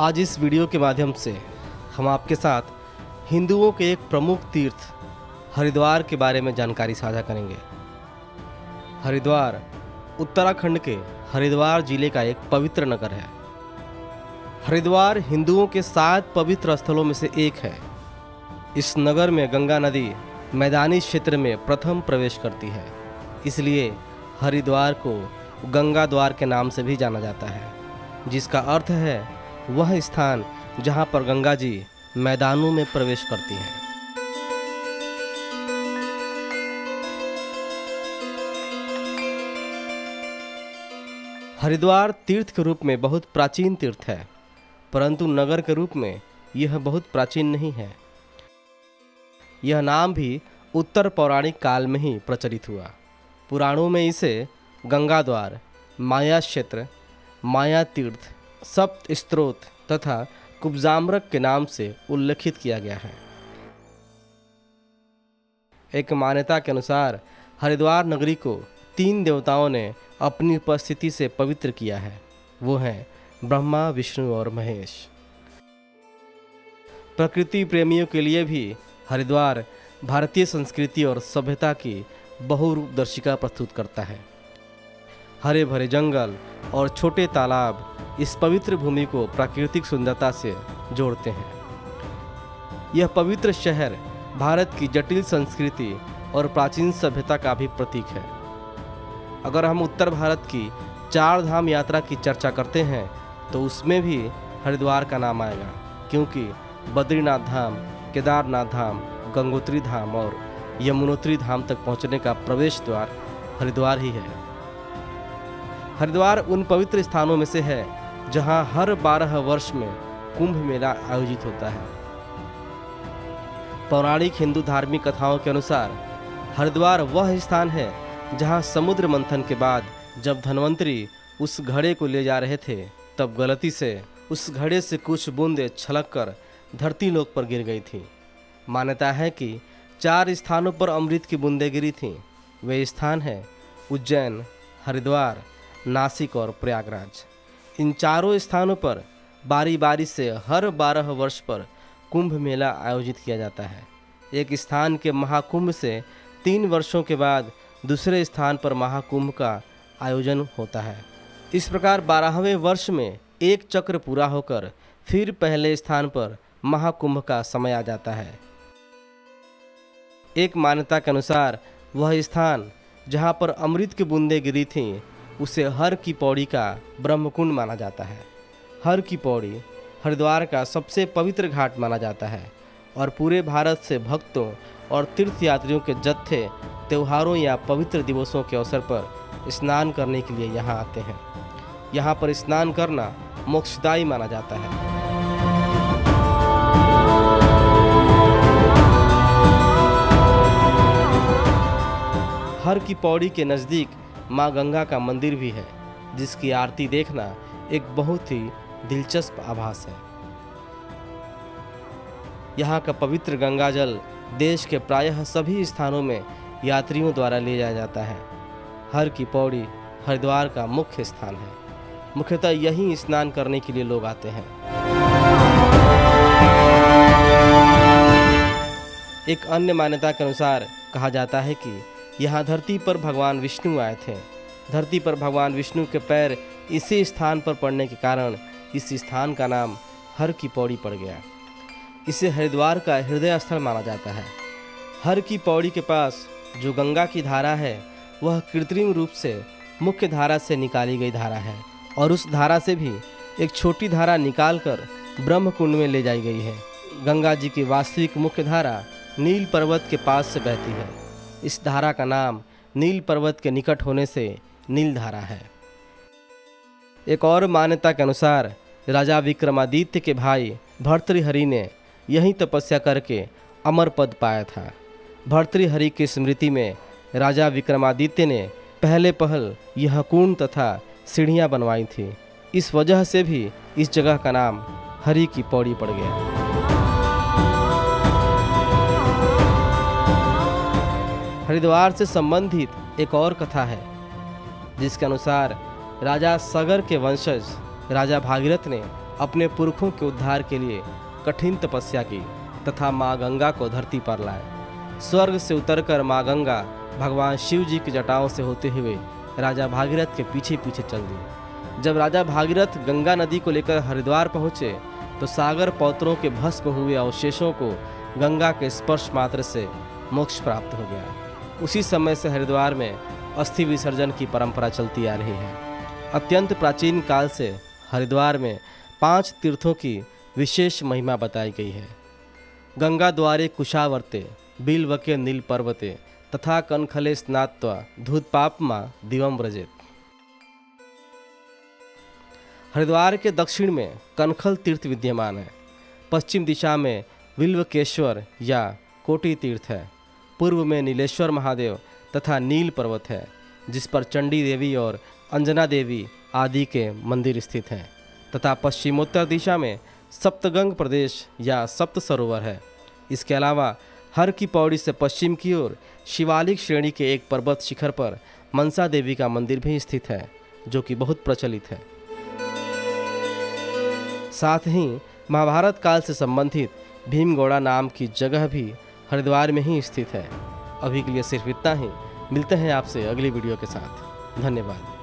आज इस वीडियो के माध्यम से हम आपके साथ हिंदुओं के एक प्रमुख तीर्थ हरिद्वार के बारे में जानकारी साझा करेंगे। हरिद्वार उत्तराखंड के हरिद्वार जिले का एक पवित्र नगर है। हरिद्वार हिंदुओं के 7 पवित्र स्थलों में से एक है। इस नगर में गंगा नदी मैदानी क्षेत्र में प्रथम प्रवेश करती है, इसलिए हरिद्वार को गंगा द्वार के नाम से भी जाना जाता है, जिसका अर्थ है वह स्थान जहां पर गंगा जी मैदानों में प्रवेश करती हैं। हरिद्वार तीर्थ के रूप में बहुत प्राचीन तीर्थ है, परंतु नगर के रूप में यह बहुत प्राचीन नहीं है। यह नाम भी उत्तर पौराणिक काल में ही प्रचलित हुआ। पुराणों में इसे गंगा द्वार, माया क्षेत्र, माया तीर्थ, सप्त स्त्रोत तथा कुब्जाम्रक के नाम से उल्लेखित किया गया है। एक मान्यता के अनुसार हरिद्वार नगरी को 3 देवताओं ने अपनी उपस्थिति से पवित्र किया है। वो हैं ब्रह्मा, विष्णु और महेश। प्रकृति प्रेमियों के लिए भी हरिद्वार भारतीय संस्कृति और सभ्यता की बहुरूप दर्शिका प्रस्तुत करता है। हरे भरे जंगल और छोटे तालाब इस पवित्र भूमि को प्राकृतिक सुंदरता से जोड़ते हैं। यह पवित्र शहर भारत की जटिल संस्कृति और प्राचीन सभ्यता का भी प्रतीक है। अगर हम उत्तर भारत की 4 धाम यात्रा की चर्चा करते हैं तो उसमें भी हरिद्वार का नाम आएगा, क्योंकि बद्रीनाथ धाम, केदारनाथ धाम, गंगोत्री धाम और यमुनोत्री धाम तक पहुंचने का प्रवेश द्वार हरिद्वार ही है। हरिद्वार उन पवित्र स्थानों में से है जहां हर 12 वर्ष में कुंभ मेला आयोजित होता है। पौराणिक हिंदू धार्मिक कथाओं के अनुसार हरिद्वार वह स्थान है जहां समुद्र मंथन के बाद जब धन्वंतरी उस घड़े को ले जा रहे थे, तब गलती से उस घड़े से कुछ बूंदें छलककर धरती लोक पर गिर गई थी। मान्यता है कि 4 स्थानों पर अमृत की बूंदें गिरी थीं। वे स्थान हैं उज्जैन, हरिद्वार, नासिक और प्रयागराज। इन चारों स्थानों पर बारी बारी से हर 12 वर्ष पर कुंभ मेला आयोजित किया जाता है। एक स्थान के महाकुंभ से 3 वर्षों के बाद दूसरे स्थान पर महाकुंभ का आयोजन होता है। इस प्रकार 12वें वर्ष में एक चक्र पूरा होकर फिर पहले स्थान पर महाकुंभ का समय आ जाता है। एक मान्यता के अनुसार वह स्थान जहां पर अमृत की बूंदें गिरी थीं, उसे हर की पौड़ी का ब्रह्मकुंड माना जाता है। हर की पौड़ी हरिद्वार का सबसे पवित्र घाट माना जाता है और पूरे भारत से भक्तों और तीर्थयात्रियों के जत्थे त्योहारों या पवित्र दिवसों के अवसर पर स्नान करने के लिए यहाँ आते हैं। यहाँ पर स्नान करना मोक्षदायी माना जाता है। हर की पौड़ी के नज़दीक माँ गंगा का मंदिर भी है, जिसकी आरती देखना एक बहुत ही दिलचस्प आभास है। यहाँ का पवित्र गंगा जल देश के प्रायः सभी स्थानों में यात्रियों द्वारा ले जाया जाता है। हर की पौड़ी हरिद्वार का मुख्य स्थान है। मुख्यतः यहीं स्नान करने के लिए लोग आते हैं। एक अन्य मान्यता के अनुसार कहा जाता है कि यहाँ धरती पर भगवान विष्णु आए थे। धरती पर भगवान विष्णु के पैर इसी स्थान पर पड़ने के कारण इस स्थान का नाम हर की पौड़ी पड़ गया। इसे हरिद्वार का हृदय स्थल माना जाता है। हर की पौड़ी के पास जो गंगा की धारा है, वह कृत्रिम रूप से मुख्य धारा से निकाली गई धारा है और उस धारा से भी एक छोटी धारा निकालकर ब्रह्मकुंड में ले जाई गई है। गंगा जी की वास्तविक मुख्य धारा नील पर्वत के पास से बहती है। इस धारा का नाम नील पर्वत के निकट होने से नीलधारा है। एक और मान्यता के अनुसार राजा विक्रमादित्य के भाई भर्तृहरि ने यहीं तपस्या करके अमर पद पाया था। भर्तृहरि की स्मृति में राजा विक्रमादित्य ने पहले पहल यह कुंड तथा सीढ़ियाँ बनवाई थी। इस वजह से भी इस जगह का नाम हरि की पौड़ी पड़ गया। हरिद्वार से संबंधित एक और कथा है, जिसके अनुसार राजा सगर के वंशज राजा भागीरथ ने अपने पुरखों के उद्धार के लिए कठिन तपस्या की तथा माँ गंगा को धरती पर लाए। स्वर्ग से उतरकर माँ गंगा भगवान शिव जी की जटाओं से होते हुए राजा भागीरथ के पीछे पीछे चल दिए। जब राजा भागीरथ गंगा नदी को लेकर हरिद्वार पहुँचे तो सागर पौत्रों के भस्म हुए अवशेषों को गंगा के स्पर्श मात्र से मोक्ष प्राप्त हो गया। उसी समय से हरिद्वार में अस्थि विसर्जन की परंपरा चलती आ रही है। अत्यंत प्राचीन काल से हरिद्वार में 5 तीर्थों की विशेष महिमा बताई गई है। गंगा द्वारे कुशावर्ते बिलवके नील पर्वते तथा कनखले स्नात्वा धूतपापमा दिवम व्रजेत। हरिद्वार के दक्षिण में कनखल तीर्थ विद्यमान है। पश्चिम दिशा में विल्वकेश्वर या कोटि तीर्थ है। पूर्व में नीलेश्वर महादेव तथा नील पर्वत है जिस पर चंडी देवी और अंजना देवी आदि के मंदिर स्थित हैं, तथा पश्चिमोत्तर दिशा में सप्तगंग प्रदेश या सप्त सरोवर है। इसके अलावा हर की पौड़ी से पश्चिम की ओर शिवालिक श्रेणी के एक पर्वत शिखर पर मनसा देवी का मंदिर भी स्थित है जो कि बहुत प्रचलित है। साथ ही महाभारत काल से संबंधित भीमगौड़ा नाम की जगह भी हरिद्वार में ही स्थित है। अभी के लिए सिर्फ इतना ही। मिलते हैं आपसे अगली वीडियो के साथ। धन्यवाद।